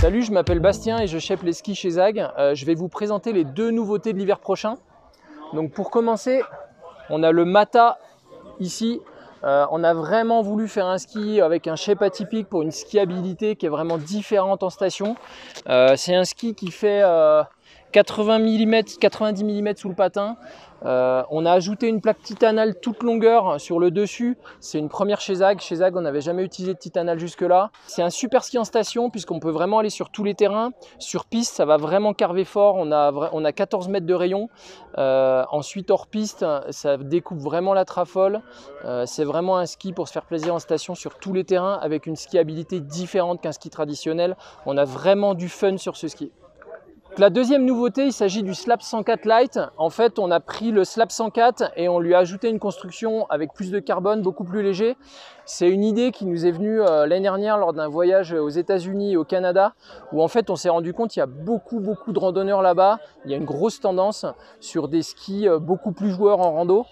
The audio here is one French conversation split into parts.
Salut, je m'appelle Bastien et je chef les skis chez ZAG. Je vais vous présenter les deux nouveautés de l'hiver prochain. Donc pour commencer, on a le Mata ici. On a vraiment voulu faire un ski avec un shape atypique pour une skiabilité qui est vraiment différente en station. C'est un ski qui fait 80 mm, 90 mm sous le patin. On a ajouté une plaque titanale toute longueur sur le dessus. C'est une première chez ZAG. Chez ZAG, on n'avait jamais utilisé de titanale jusque-là. C'est un super ski en station puisqu'on peut vraiment aller sur tous les terrains. Sur piste, ça va vraiment carver fort. On a 14 mètres de rayon. Ensuite, hors piste, ça découpe vraiment la trafole. C'est vraiment un ski pour se faire plaisir en station sur tous les terrains avec une skiabilité différente qu'un ski traditionnel. On a vraiment du fun sur ce ski. La deuxième nouveauté, il s'agit du Slap 104 Lite. En fait, on a pris le Slap 104 et on lui a ajouté une construction avec plus de carbone, beaucoup plus léger. C'est une idée qui nous est venue l'année dernière lors d'un voyage aux États-Unis et au Canada, où en fait, on s'est rendu compte qu'il y a beaucoup de randonneurs là-bas. Il y a une grosse tendance sur des skis beaucoup plus joueurs en rando.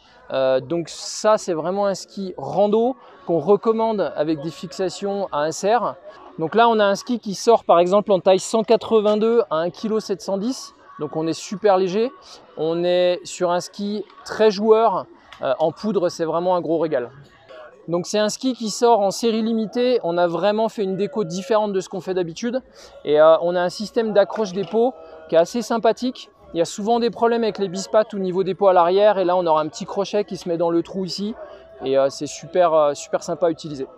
Donc ça, c'est vraiment un ski rando qu'on recommande avec des fixations à insert. Donc là, on a un ski qui sort par exemple en taille 182 à 1,710 kg. Donc on est super léger. On est sur un ski très joueur. En poudre, c'est vraiment un gros régal. Donc c'est un ski qui sort en série limitée. On a vraiment fait une déco différente de ce qu'on fait d'habitude. Et on a un système d'accroche des pots qui est assez sympathique. Il y a souvent des problèmes avec les bispates au niveau des pots à l'arrière. Et là, on aura un petit crochet qui se met dans le trou ici. Et c'est super sympa à utiliser.